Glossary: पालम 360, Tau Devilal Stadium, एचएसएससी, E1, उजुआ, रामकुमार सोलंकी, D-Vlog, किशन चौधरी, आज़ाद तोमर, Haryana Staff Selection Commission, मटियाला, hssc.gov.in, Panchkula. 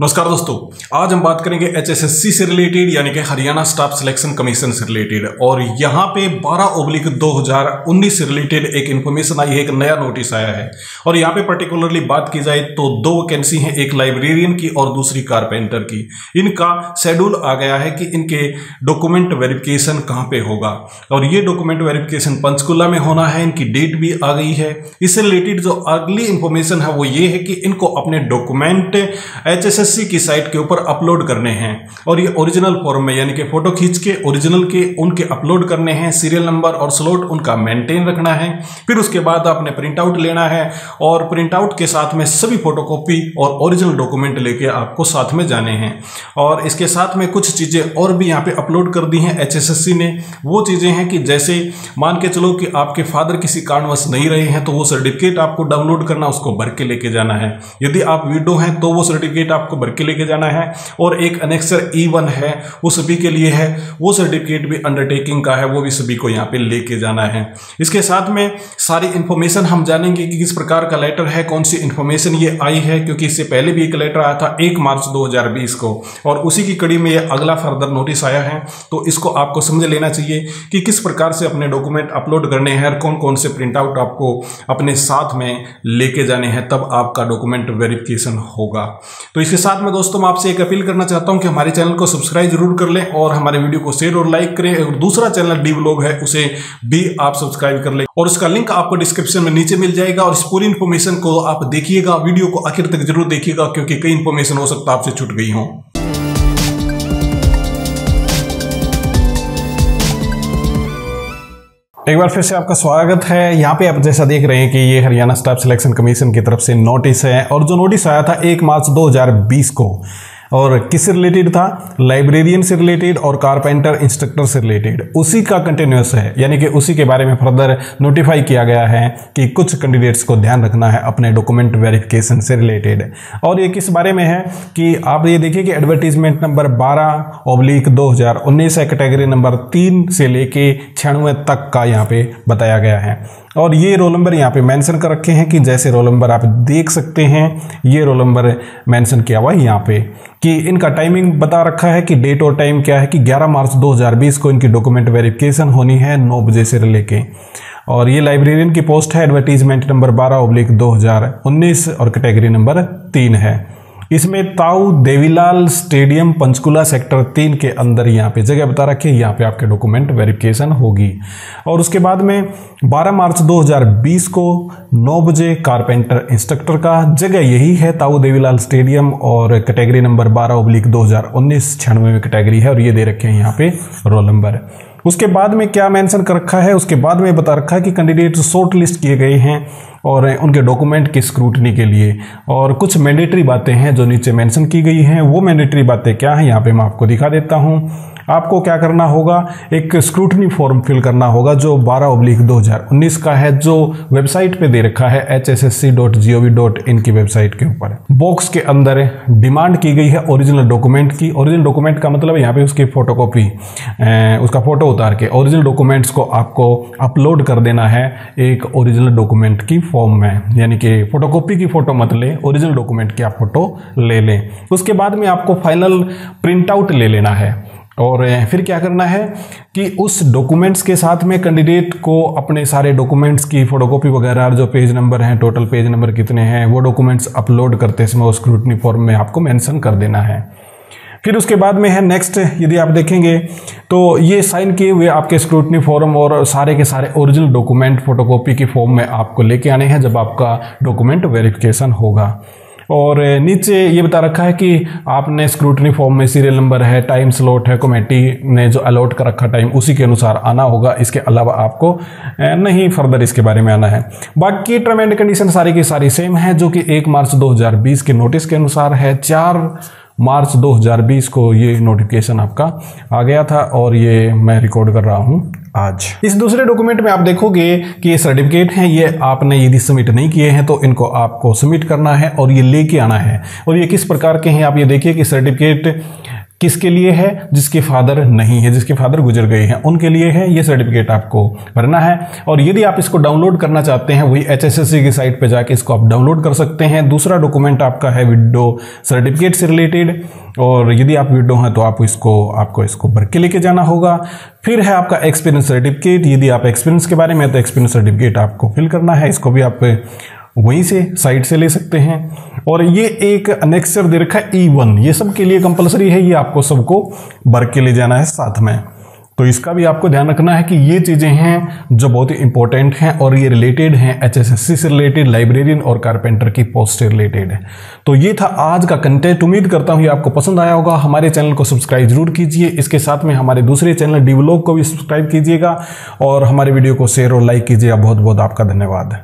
नमस्कार दोस्तों, आज हम बात करेंगे एचएसएससी से रिलेटेड यानी कि हरियाणा स्टाफ सिलेक्शन कमीशन से रिलेटेड। और यहाँ पे 12/2019 से रिलेटेड एक इन्फॉर्मेशन आई है, एक नया नोटिस आया है। और यहाँ पे पर्टिकुलरली बात की जाए तो 2 वैकेंसी हैं, एक लाइब्रेरियन की और दूसरी कारपेंटर की। इनका शेड्यूल आ गया है कि इनके डॉक्यूमेंट वेरिफिकेशन कहाँ पे होगा, और ये डॉक्यूमेंट वेरिफिकेशन पंचकूला में होना है। इनकी डेट भी आ गई है। इससे रिलेटेड जो अगली इन्फॉर्मेशन है वो ये है कि इनको अपने डॉक्यूमेंट एचएसएससी की साइट के ऊपर अपलोड करने हैं, और ये ओरिजिनल फॉर्म में यानी कि फोटो खींच के ओरिजिनल के उनके अपलोड करने हैं। सीरियल नंबर और स्लॉट उनका मेंटेन रखना है। फिर उसके बाद आपने प्रिंट आउट लेना है, और प्रिंट आउट के साथ में सभी फोटोकॉपी और ओरिजिनल डॉक्यूमेंट लेके आपको साथ में जाने हैं। और इसके साथ में कुछ चीजें और भी यहाँ पे अपलोड कर दी हैं एचएसएससी ने। वो चीजें हैं कि जैसे मान के चलो कि आपके फादर किसी कारणवश नहीं रहे हैं, तो वो सर्टिफिकेट आपको डाउनलोड करना, उसको भर के लेके जाना है। यदि आप विडो हैं तो वो सर्टिफिकेट आपको भर के लेके जाना है। और एक अनेक्सर E1 है, वो सभी के लिए है। वो सर्टिफिकेट भी अंडरटेकिंग का है, वो भी सभी को यहाँ पे लेके जाना है। इसके साथ में सारी इन्फॉर्मेशन हम जानेंगे कि किस प्रकार का लेटर है, कौन सी इन्फॉर्मेशन ये आई है, क्योंकि इससे पहले भी एक लेटर आया था 1 मार्च 2020 को, और उसी की कड़ी में ये अगला फर्दर नोटिस आया है। तो इसको आपको समझ लेना चाहिए कि किस प्रकार से अपने डॉक्यूमेंट अपलोड करने हैं और कौन कौन से प्रिंट आउट आपको अपने साथ में लेके जाने हैं, तब आपका डॉक्यूमेंट वेरिफिकेशन होगा। तो इसके साथ में दोस्तों मैं आपसे एक अपील करना चाहता हूं कि हमारे चैनल को सब्सक्राइब जरूर कर लें, और हमारे वीडियो को शेयर और लाइक करें। और दूसरा चैनल D-Vlog है, उसे भी आप सब्सक्राइब कर लें, और उसका लिंक आपको डिस्क्रिप्शन में नीचे मिल जाएगा। और इस पूरी इन्फॉर्मेशन को आप देखिएगा, वीडियो को आखिर तक जरूर देखिएगा, क्योंकि कई इन्फॉर्मेशन हो सकता है आपसे छूट गई हो। एक बार फिर से आपका स्वागत है। यहाँ पे आप जैसा देख रहे हैं कि ये हरियाणा स्टाफ सिलेक्शन कमीशन की तरफ से नोटिस है, और जो नोटिस आया था 1 मार्च 2020 को, और किससे रिलेटेड था? लाइब्रेरियन से रिलेटेड और कारपेंटर इंस्ट्रक्टर से रिलेटेड। उसी का कंटिन्यूस है, यानी कि उसी के बारे में फर्दर नोटिफाई किया गया है कि कुछ कैंडिडेट्स को ध्यान रखना है अपने डॉक्यूमेंट वेरिफिकेशन से रिलेटेड। और ये किस बारे में है कि आप ये देखिए कि एडवर्टीजमेंट नंबर 12/2019 है, कैटेगरी नंबर 3 से लेके 96 तक का यहाँ पे बताया गया है। और ये रोल नंबर यहाँ पे मेंशन कर रखे हैं कि जैसे रोल नंबर आप देख सकते हैं, ये रोल नंबर मेंशन किया हुआ है यहाँ पे। कि इनका टाइमिंग बता रखा है कि डेट और टाइम क्या है कि 11 मार्च 2020 को इनकी डॉक्यूमेंट वेरिफिकेशन होनी है 9 बजे से लेके। और ये लाइब्रेरियन की पोस्ट है, एडवर्टीजमेंट नंबर 12/2019 और कैटेगरी नंबर 3 है। इसमें ताऊ देवीलाल स्टेडियम पंचकूला सेक्टर 3 के अंदर यहाँ पे जगह बता रखी है, यहाँ पे आपके डॉक्यूमेंट वेरिफिकेशन होगी। और उसके बाद में 12 मार्च 2020 को 9 बजे कारपेंटर इंस्ट्रक्टर का, जगह यही है ताऊ देवीलाल स्टेडियम, और कैटेगरी नंबर 12/2019, 96 में कैटेगरी है, और ये दे रखे हैं यहाँ पे रोल नंबर। उसके बाद में क्या मेंशन कर रखा है, उसके बाद में बता रखा है कि कैंडिडेट शॉर्ट लिस्ट किए गए हैं और उनके डॉक्यूमेंट की स्क्रूटनी के लिए। और कुछ मैंडेटरी बातें हैं जो नीचे मेंशन की गई हैं। वो मैंडेटरी बातें क्या हैं यहाँ पे मैं आपको दिखा देता हूँ। आपको क्या करना होगा, एक स्क्रूटनी फॉर्म फिल करना होगा जो 12/2019 का है, जो वेबसाइट पे दे रखा है hssc.gov.in की वेबसाइट के ऊपर। बॉक्स के अंदर डिमांड की गई है ओरिजिनल डॉक्यूमेंट की। ओरिजिनल डॉक्यूमेंट का मतलब यहाँ पे उसकी फोटोकॉपी, उसका फोटो उतार के ओरिजिनल डॉक्यूमेंट्स को आपको अपलोड कर देना है एक ओरिजिनल डॉक्यूमेंट की फॉर्म में, यानी कि फोटोकॉपी की फोटो मत लें, ओरिजिनल डॉक्यूमेंट की आप फोटो ले लें। उसके बाद में आपको फाइनल प्रिंट आउट ले लेना है, और फिर क्या करना है कि उस डॉक्यूमेंट्स के साथ में कैंडिडेट को अपने सारे डॉक्यूमेंट्स की फोटोकॉपी वगैरह, जो पेज नंबर हैं, टोटल पेज नंबर कितने हैं, वो डॉक्यूमेंट्स अपलोड करते समय उस स्क्रूटनी फॉर्म में आपको मेंशन कर देना है। फिर उसके बाद में है नेक्स्ट, यदि आप देखेंगे तो ये साइन किए हुए आपके स्क्रूटनी फॉर्म और सारे के सारे ओरिजिनल डॉक्यूमेंट फोटोकॉपी की फॉर्म में आपको लेके आने हैं जब आपका डॉक्यूमेंट वेरिफिकेशन होगा। और नीचे ये बता रखा है कि आपने स्क्रूटनी फॉर्म में सीरियल नंबर है, टाइम स्लॉट है, कमेटी ने जो अलॉट कर रखा टाइम उसी के अनुसार आना होगा। इसके अलावा आपको नहीं फर्दर इसके बारे में आना है। बाकी टर्म एंड कंडीशन सारी की सारी सेम है, जो कि 1 मार्च 2020 के नोटिस के अनुसार है। 4 मार्च 2020 को ये नोटिफिकेशन आपका आ गया था, और ये मैं रिकॉर्ड कर रहा हूँ आज। इस दूसरे डॉक्यूमेंट में आप देखोगे कि ये सर्टिफिकेट हैं, ये आपने यदि सबमिट नहीं किए हैं तो इनको आपको सबमिट करना है और ये लेके आना है। और ये किस प्रकार के हैं आप ये देखिए कि सर्टिफिकेट किसके लिए है, जिसके फादर नहीं है, जिसके फादर गुजर गए हैं, उनके लिए है। ये सर्टिफिकेट आपको भरना है और यदि आप इसको डाउनलोड करना चाहते हैं वही एचएसएससी की साइट पर जाके इसको आप डाउनलोड कर सकते हैं। दूसरा डॉक्यूमेंट आपका है विड्डो सर्टिफिकेट से रिलेटेड, और यदि आप विड्डो हैं तो आपको इसको भर के लेके जाना होगा। फिर है आपका एक्सपीरियंस सर्टिफिकेट, यदि आप एक्सपीरियंस के बारे में तो एक्सपीरियंस सर्टिफिकेट आपको फिल करना है, इसको भी आप वहीं से साइट से ले सकते हैं। और ये एक अनेक्सर दे रखा है E1, ये सब के लिए कंपलसरी है, ये आपको सबको भर के ले जाना है साथ में, तो इसका भी आपको ध्यान रखना है कि ये चीज़ें हैं जो बहुत ही इंपॉर्टेंट हैं और ये रिलेटेड हैं एचएसएससी से रिलेटेड, लाइब्रेरियन और कारपेंटर की पोस्ट से रिलेटेड है। तो ये था आज का कंटेंट, उम्मीद करता हूँ ये आपको पसंद आया होगा। हमारे चैनल को सब्सक्राइब जरूर कीजिए, इसके साथ में हमारे दूसरे चैनल डी-व्लॉग को भी सब्सक्राइब कीजिएगा और हमारे वीडियो को शेयर और लाइक कीजिएगा। बहुत बहुत आपका धन्यवाद।